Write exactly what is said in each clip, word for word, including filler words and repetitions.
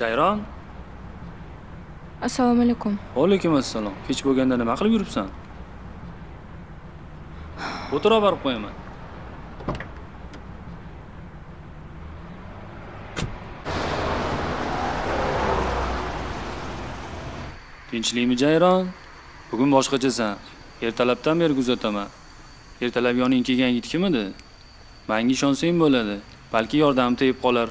Jayron. Assalomu alaykum. Va alaykum assalom. Kech bo'lganda nima qilib yuribsan? O'tirib borib qo'yaman. Tinchlikmi Jayron? Bugun boshqachasan. Ertalabdan beri kuzataman. Ertalab yoning kelgan yigit kim edi? Menga ishonsang bo'ladi. Balki yordam tegib qolar.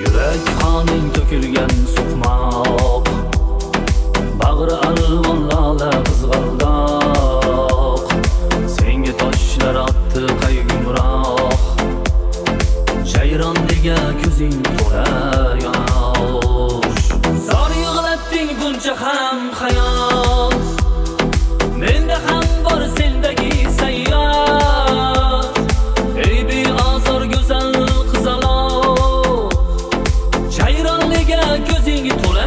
Yurak xoning to'kilgan so'qmoq, bag'ri alvon lola qizg'aldoq, senga toshlar otdi qayg'umroq, Jayron diga ko'zing to'la yosh, zor yig'latding buncha ham hayot, menda ham bor sendagi sayoq, ey beozor go'zal qizaloq, Jayron diga ko'zing to'la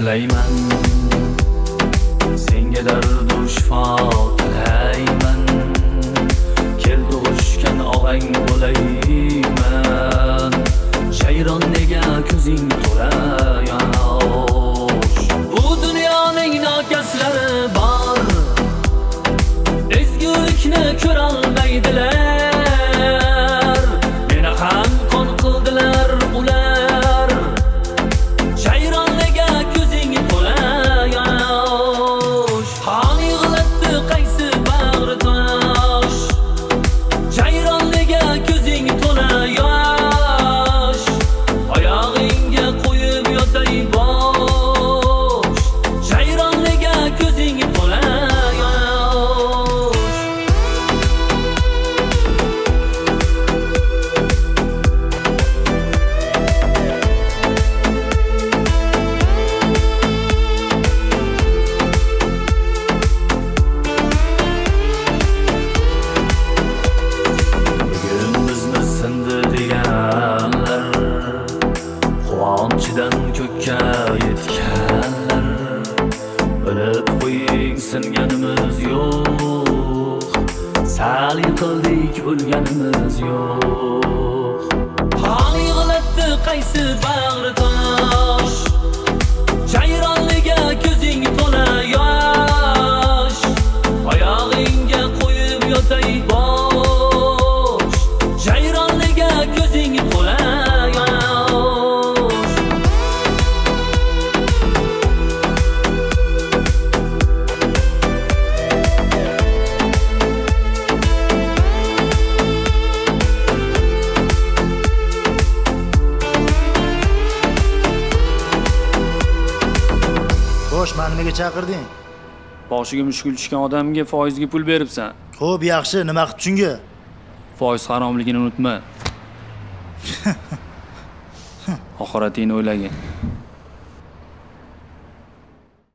silayman, senga dardu shifo tilayman, kel tug'ishgan og'ang bo'layman, Jayron nega ko'zing to'la yosh, bu dunyoning nokaslari bor, ezgulikni ko'ra olmaydilar, meni ham qon qildilar ular. Chaqirding. Boshiga mushkul tushgan odamga foizga pul beribsan. Xo'p, yaxshi, nima qilib tushunga? Foiz haromligini unutma. Oxiratingni o'ylagin.